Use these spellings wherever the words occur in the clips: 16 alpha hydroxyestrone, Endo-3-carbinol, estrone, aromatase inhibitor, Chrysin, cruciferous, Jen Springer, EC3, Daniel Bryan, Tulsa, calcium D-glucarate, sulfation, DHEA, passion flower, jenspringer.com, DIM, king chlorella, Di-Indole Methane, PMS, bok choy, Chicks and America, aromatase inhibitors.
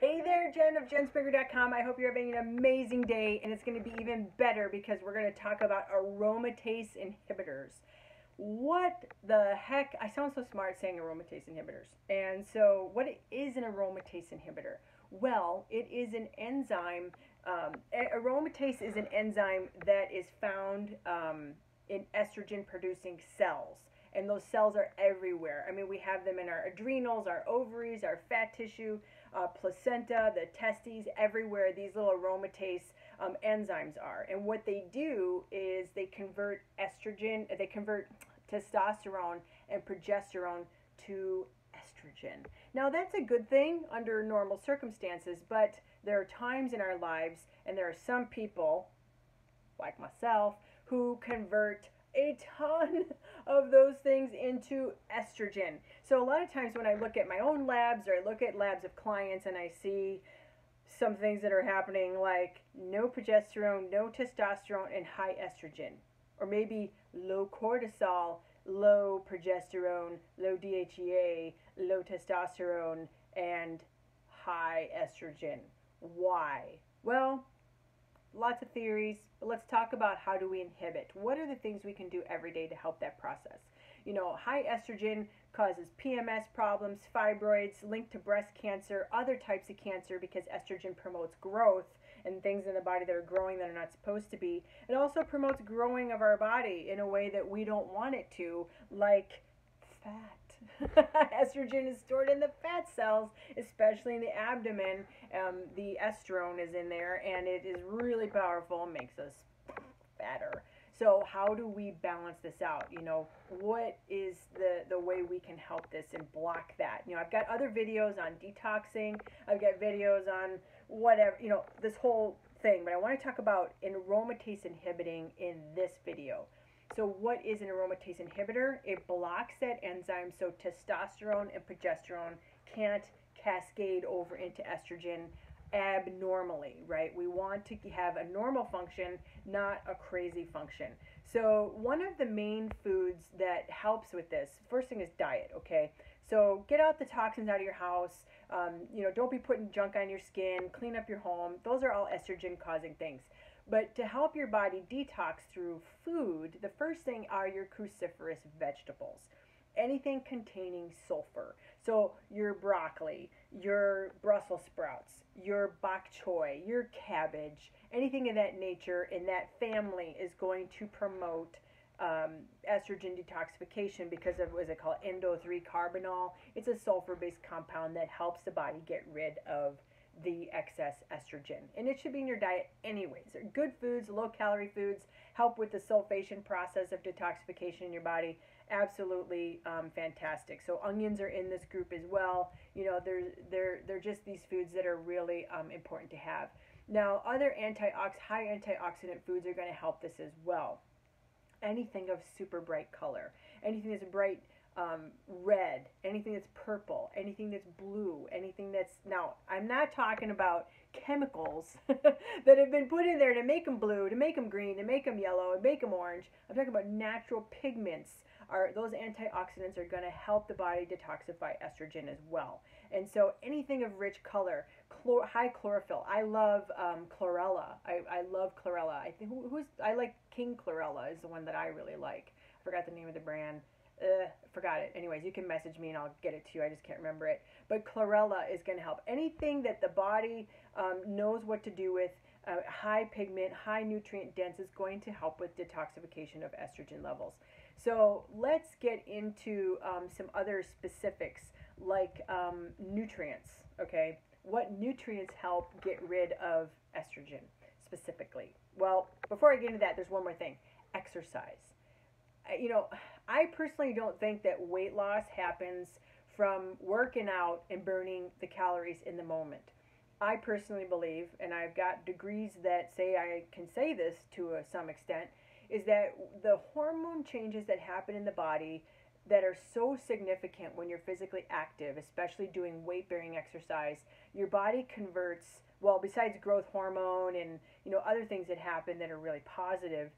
Hey there, Jen of jenspringer.com. I hope you're having an amazing day, and it's going to be even better because we're going to talk about aromatase inhibitors. What the heck? I sound so smart saying aromatase inhibitors. And so what is an aromatase inhibitor? Well, it is an enzyme. Aromatase is an enzyme that is found in estrogen-producing cells. And those cells are everywhere. I mean, we have them in our adrenals, our ovaries, our fat tissue, placenta, the testes, everywhere these little aromatase enzymes are. And what they do is they convert estrogen, they convert testosterone and progesterone to estrogen. Now, that's a good thing under normal circumstances, but there are times in our lives, and there are some people, like myself, who convert a ton of those things into estrogen. So a lot of times when I look at my own labs, or I look at labs of clients, and I see some things that are happening like no progesterone, no testosterone, and high estrogen, or maybe low cortisol, low progesterone, low DHEA, low testosterone, and high estrogen. Why? Well, lots of theories, but let's talk about how do we inhibit. What are the things we can do every day to help that process? You know, high estrogen causes PMS problems, fibroids, linked to breast cancer, other types of cancer, because estrogen promotes growth and things in the body that are growing that are not supposed to be. It also promotes growing of our body in a way that we don't want it to, like fat. Estrogen is stored in the fat cells, especially in the abdomen. The estrone is in there, and it is really powerful and makes us fatter. So how do we balance this out? You know, what is the way we can help this and block that? You know, I've got other videos on detoxing. I've got videos on whatever, you know, this whole thing. But I want to talk about aromatase inhibiting in this video. So what is an aromatase inhibitor? It blocks that enzyme so testosterone and progesterone can't cascade over into estrogen abnormally, right? We want to have a normal function, not a crazy function. So one of the main foods that helps with this, first thing is diet, okay? So get out the toxins out of your house. You know, don't be putting junk on your skin. Clean up your home. Those are all estrogen-causing things. But to help your body detox through food, the first thing are your cruciferous vegetables, anything containing sulfur. So your broccoli, your Brussels sprouts, your bok choy, your cabbage, anything of that nature in that family is going to promote estrogen detoxification because of what is it called, Endo-3-carbinol. It's a sulfur-based compound that helps the body get rid of the excess estrogen, and it should be in your diet anyways. They're good foods, low-calorie foods, help with the sulfation process of detoxification in your body. Absolutely fantastic. So onions are in this group as well. You know, they're just these foods that are really important to have. Now, other high antioxidant foods are going to help this as well. Anything of super bright color, anything that's bright. Red, anything that's purple, anything that's blue, anything that's, now I'm not talking about chemicals that have been put in there to make them blue, to make them green, to make them yellow, and make them orange. I'm talking about natural pigments. Those antioxidants are going to help the body detoxify estrogen as well. And so anything of rich color, high chlorophyll. I love chlorella. I love chlorella. I like King Chlorella is the one that I really like. I forgot the name of the brand. Forgot it. Anyways, you can message me and I'll get it to you. I just can't remember it. But chlorella is going to help. Anything that the body knows what to do with, high pigment, high nutrient dense, is going to help with detoxification of estrogen levels. So let's get into some other specifics like nutrients, okay? What nutrients help get rid of estrogen specifically? Well, before I get into that, there's one more thing. Exercise. You know, I personally don't think that weight loss happens from working out and burning the calories in the moment. I personally believe, and I've got degrees that say I can say this to some extent, is that the hormone changes that happen in the body that are so significant when you're physically active, especially doing weight-bearing exercise, your body converts, well, besides growth hormone and, you know, other things that happen that are really positive,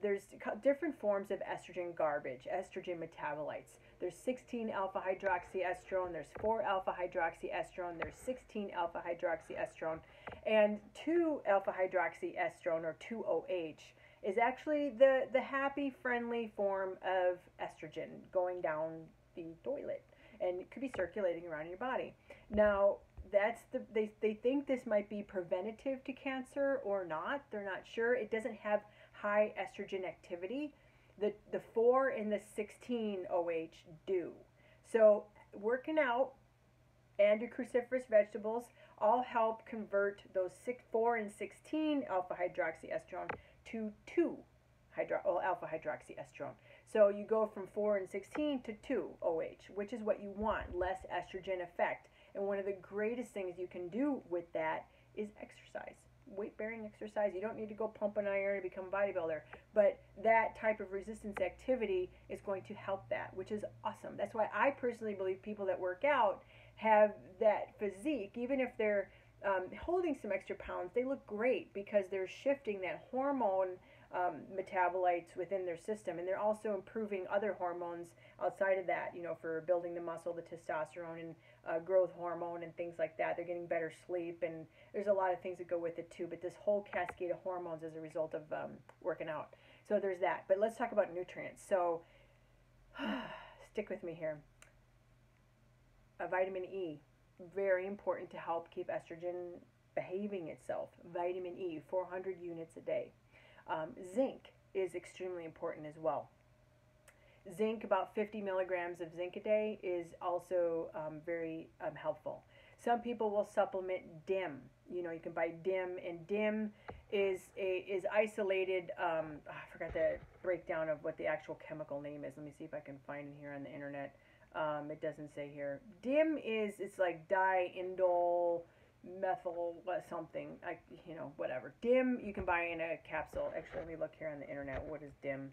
There's different forms of estrogen garbage, estrogen metabolites. There's 16 alpha hydroxyestrone, there's 4 alpha hydroxyestrone, there's 16 alpha hydroxyestrone, and 2 alpha hydroxyestrone, or 2OH, is actually the happy, friendly form of estrogen going down the toilet, and it could be circulating around in your body. Now, that's they think this might be preventative to cancer or not. They're not sure. It doesn't have high estrogen activity. The 4 and the 16 OH do. So working out and your cruciferous vegetables all help convert those 4 and 16 alpha hydroxyestrone to 2 alpha hydroxyestrone. So you go from 4 and 16 to 2 OH, which is what you want, less estrogen effect. And one of the greatest things you can do with that is exercise, weight-bearing exercise. You don't need to go pump an iron to become a bodybuilder, but that type of resistance activity is going to help that, which is awesome. That's why I personally believe people that work out have that physique. Even if they're holding some extra pounds, they look great because they're shifting that hormone metabolites within their system, and they're also improving other hormones outside of that, you know, for building the muscle, the testosterone and growth hormone and things like that. They're getting better sleep, and there's a lot of things that go with it too, but this whole cascade of hormones as a result of working out. So there's that, but let's talk about nutrients. So stick with me here. Vitamin E, very important to help keep estrogen behaving itself. Vitamin E, 400 units a day. Zinc is extremely important as well. Zinc, about 50 milligrams of zinc a day, is also very helpful. Some people will supplement DIM. You know, you can buy DIM, and DIM is isolated. I forgot the breakdown of what the actual chemical name is. Let me see if I can find it here on the internet. It doesn't say here. DIM is, it's like Di-Indole Methyl something, you know, whatever. DIM you can buy in a capsule. Actually, let me look here on the internet. What is DIM?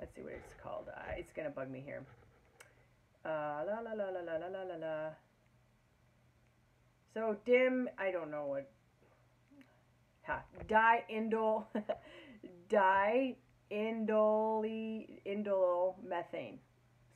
Let's see what it's called. It's gonna bug me here. So DIM, I don't know what. Di-Indole, Di-Indole Methane.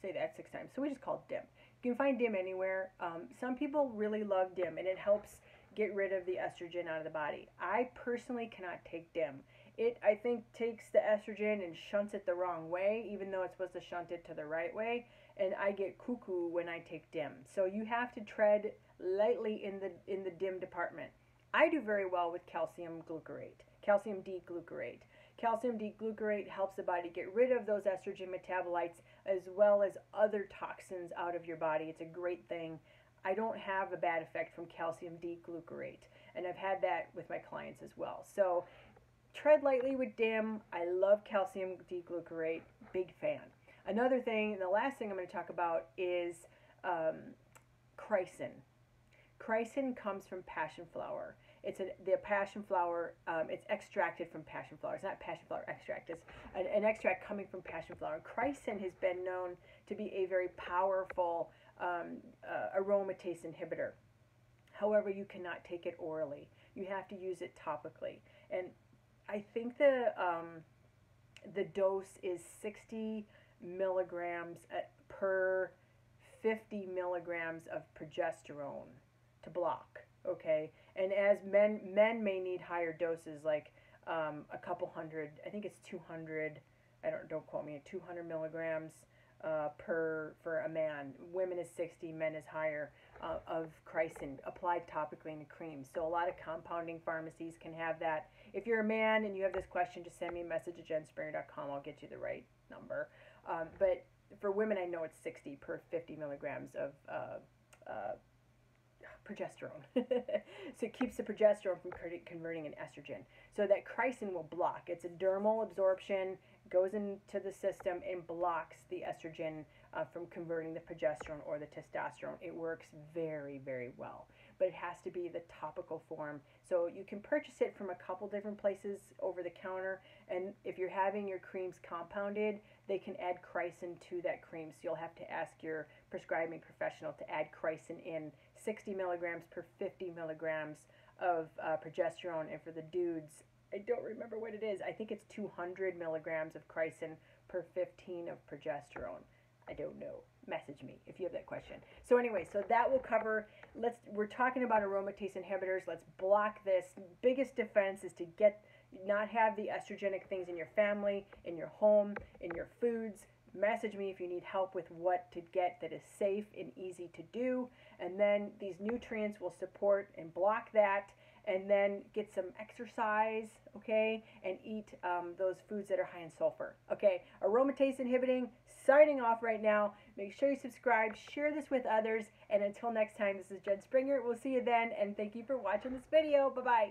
Say that 6 times. So we just call it DIM. You can find DIM anywhere. Some people really love DIM, and it helps get rid of the estrogen out of the body. I personally cannot take DIM. It, I think, takes the estrogen and shunts it the wrong way, even though it's supposed to shunt it to the right way, and I get cuckoo when I take DIM. So you have to tread lightly in the DIM department. I do very well with calcium glucarate, calcium D-glucarate. Calcium D-glucarate helps the body get rid of those estrogen metabolites as well as other toxins out of your body. It's a great thing. I don't have a bad effect from calcium D-glucarate, and I've had that with my clients as well. So tread lightly with DIM. I love calcium D-glucarate. Big fan. Another thing, and the last thing I'm going to talk about is Chrysin. Chrysin comes from passion flower. It's the passion flower, it's extracted from passion flower. It's not passion flower extract, it's an extract coming from passion flower. Chrysin has been known to be a very powerful aromatase inhibitor. However, you cannot take it orally. You have to use it topically. And I think the dose is 60 milligrams per 50 milligrams of progesterone to block. Okay, and as men may need higher doses, like a couple hundred, I think it's 200, don't quote me, 200 milligrams for a man. Women is 60, men is higher, of Chrysin applied topically in a cream. So a lot of compounding pharmacies can have that. If you're a man and you have this question, just send me a message at jenspringer.com. I'll get you the right number. But for women, I know it's 60 per 50 milligrams of progesterone. So it keeps the progesterone from converting in estrogen. So that Chrysin will block. It's a dermal absorption, goes into the system and blocks the estrogen from converting the progesterone or the testosterone. It works very, very well, but it has to be the topical form. So you can purchase it from a couple different places over the counter, and if you're having your creams compounded, they can add Chrysin to that cream. So you'll have to ask your prescribing professional to add Chrysin in 60 milligrams per 50 milligrams of progesterone, and for the dudes, I don't remember what it is. I think it's 200 milligrams of chrysin per 15 of progesterone. I don't know. Message me if you have that question. So anyway, so that will cover, we're talking about aromatase inhibitors. Let's block this. Biggest defense is to not have the estrogenic things in your family, in your home, in your foods. Message me if you need help with what to get that is safe and easy to do. And then these nutrients will support and block that. And then get some exercise, okay, and eat those foods that are high in sulfur, okay? Aromatase inhibiting, signing off right now. Make sure you subscribe, share this with others, and until next time, this is Jen Springer. We'll see you then, and thank you for watching this video. Bye-bye.